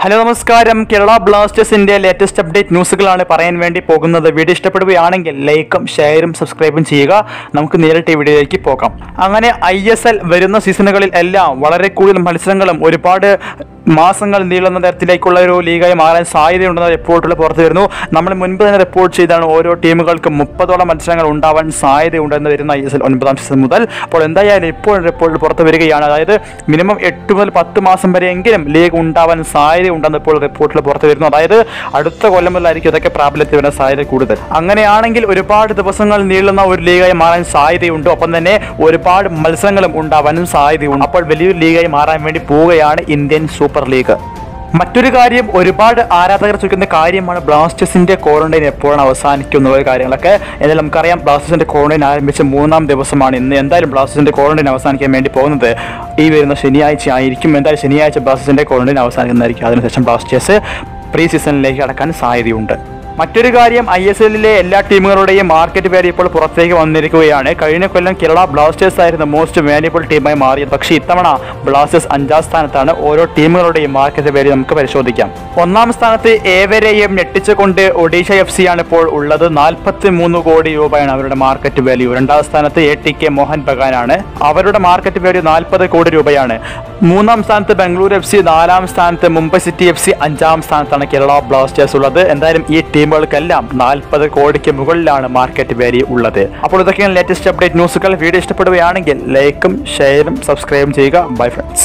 Hello നമസ്കാരം കേരള ബ്ലാസ്റ്റേഴ്സിന്റെ latest update ന്യൂസുകളാണ് പറയാൻ വേണ്ടി പോകുന്നത്. വീഡിയോ ഇഷ്ടപ്പെടുകയാണെങ്കിൽ ലൈക്കും ഷെയറും സബ്സ്ക്രൈബും ചെയ്യുക. നമുക്ക് നേരിട്ട് വീഡിയോയിലേക്ക് പോകാം. അങ്ങനെ ISL വരുന്ന സീസണുകളിൽ എല്ലാം വളരെ കൂടുതൽ മത്സരങ്ങളും ഒരുപാട് മാസങ്ങൾ നീളുന്ന തരത്തിലേക്കുള്ള ഒരു ലീഗായി മാറാൻ സാധ്യതയുണ്ടെന്ന റിപ്പോർട്ടുകൾ പുറത്തു വരുന്നു. നമ്മൾ മുൻപ് തന്നെ റിപ്പോർട്ട് ചെയ്താണ് ഓരോ ടീമുകൾക്കും 30ഓളം മത്സരങ്ങൾ ഉണ്ടാവാൻ സാധ്യതയുണ്ടെന്ന് വരുന്ന ISL 9-ാം സീസൺ മുതൽ. അപ്പോൾ എന്തായാലും ഇപ്പോൾ റിപ്പോർട്ട് പുറത്തു വരികയാണ്. അതായത് മിനിമം 8 മുതൽ 10 മാസം വരെയെങ്കിലും ലീഗ് ഉണ്ടാവാൻ സാധ്യതയുണ്ടെന്ന് ഇപ്പോൾ റിപ്പോർട്ടുകൾ പുറത്തു വരുന്നു. അതായത് അടുത്ത കൊല്ലം മുതലായിരിക്കും ഇതൊക്കെ പ്രാബല്യത്തിൽ വരാൻ സാധ്യത കൂടുതൽ. അങ്ങനെയാണെങ്കിൽ ഒരുപാട് ദിവസങ്ങൾ നീളുന്ന ഒരു ലീഗായി മാറാൻ സാധ്യതയുണ്ട്. ഒപ്പം തന്നെ ഒരുപാട് മത്സരങ്ങളും ഉണ്ടാവാനും സാധ്യതയുണ്ട്. അപ്പോൾ വലിയൊരു ലീഗായി മാറാൻ വേണ്ടി പോവുകയാണ് ഇന്ത്യൻ സൂപ്പർ ലീഗ്. മറ്റൊരു കാര്യം, ഒരുപാട് ആരാധകർ ചോദിക്കുന്ന കാര്യമാണ് ബ്ലാസ്റ്റേഴ്സിന്റെ ക്വാറന്റൈൻ എപ്പോഴാണ് അവസാനിക്കുന്നത് കാര്യങ്ങളൊക്കെ. എന്നാലും നമുക്കറിയാം ബ്ലാസ്റ്റേഴ്സിന്റെ ക്വാറന്റൈൻ ആരംഭിച്ച 3-ാം ദിവസമാണ് ഇന്ന്. എന്തായാലും ബ്ലാസ്റ്റേഴ്സിന്റെ ക്വാറന്റൈൻ അവസാനിക്കാൻ വേണ്ടി പോകുന്നത് ഈ വരുന്ന ശനിയാഴ്ച ആയിരിക്കും. എന്തായാലും ശനിയാഴ്ച ബ്ലാസ്റ്റേഴ്സിന്റെ ക്വാറന്റൈൻ അവസാനിക്കുന്നതായിരിക്കും. അതിനുശേഷം ബ്ലാസ്റ്റേഴ്സ് പ്രീ സീസണിലേക്ക് കടക്കാൻ സാധ്യതയുണ്ട്. മറ്റൊരു കാര്യം, ISLലെ എല്ലാ ടീമുകളുടെയും മാർക്കറ്റ് വാല്യൂ ഇപ്പോൾ പുറത്തേക്ക് വന്നിരിക്കുകയാണ്. കഴിഞ്ഞ കൊല്ലം കേരള ബ്ലാസ്റ്റേഴ്സ് ആയിരുന്നു മോസ്റ്റ് വാല്യൂബിൾ ടീമായി മാറിയത്. പക്ഷേ ഇത്തവണ ബ്ലാസ്റ്റേഴ്സ് 5-ാം സ്ഥാനത്താണ്. ഓരോ ടീമുകളുടെയും മാർക്കറ്റ് വാല്യൂ നമുക്ക് പരിശോധിക്കാം. 1-ാം സ്ഥാനത്ത് ഏവരെയും ഞെട്ടിച്ചുകൊണ്ട് ഒഡീഷ FC ആണ് ഇപ്പോൾ ഉള്ളത്. 43 കോടി രൂപയാണ് അവരുടെ മാർക്കറ്റ് വാല്യൂ. 2-ാം സ്ഥാനത്ത് ATK മോഹൻ ബഗാനാണ്. അവരുടെ മാർക്കറ്റ് വാല്യൂ 40 കോടി രൂപയാണ്. 3-ാം സ്ഥാനത്ത് ബംഗളൂരു FC, 4-ാം സ്ഥാനത്ത് മുംബൈ City FC, 5-ാം സ്ഥാനത്താണ് കേരള ബ്ലാസ്റ്റേഴ്സ് ഉള്ളത്. എന്തായാലും ഈ ടീമുകൾക്കെല്ലാം 40 കോടിക്ക് മുകളിലാണ് മാർക്കറ്റ് വാല്യൂ ഉള്ളത്. അപ്പോൾ ഇതൊക്കെയാണ് ലേറ്റസ്റ്റ് അപ്ഡേറ്റ് ന്യൂസുകൾ. വീഡിയോ ഇഷ്ടപ്പെടുകയാണെങ്കിൽ ലൈക്കും ഷെയറും സബ്സ്ക്രൈബും ചെയ്യുക. Bye friends.